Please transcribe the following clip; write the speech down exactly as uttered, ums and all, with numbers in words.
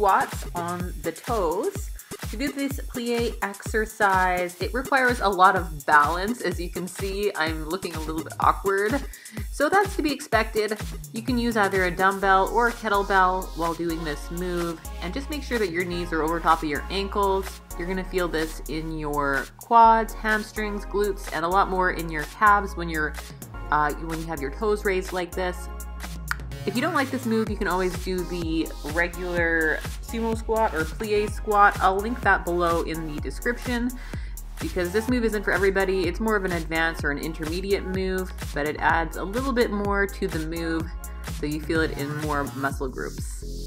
squats on the toes. To do this plie exercise, it requires a lot of balance. As you can see, I'm looking a little bit awkward. So that's to be expected. You can use either a dumbbell or a kettlebell while doing this move, and just make sure that your knees are over top of your ankles. You're gonna feel this in your quads, hamstrings, glutes, and a lot more in your calves when you're uh, when you have your toes raised like this. If you don't like this move, you can always do the regular sumo squat or plie squat. I'll link that below in the description, because this move isn't for everybody. It's more of an advanced or an intermediate move, but it adds a little bit more to the move so you feel it in more muscle groups.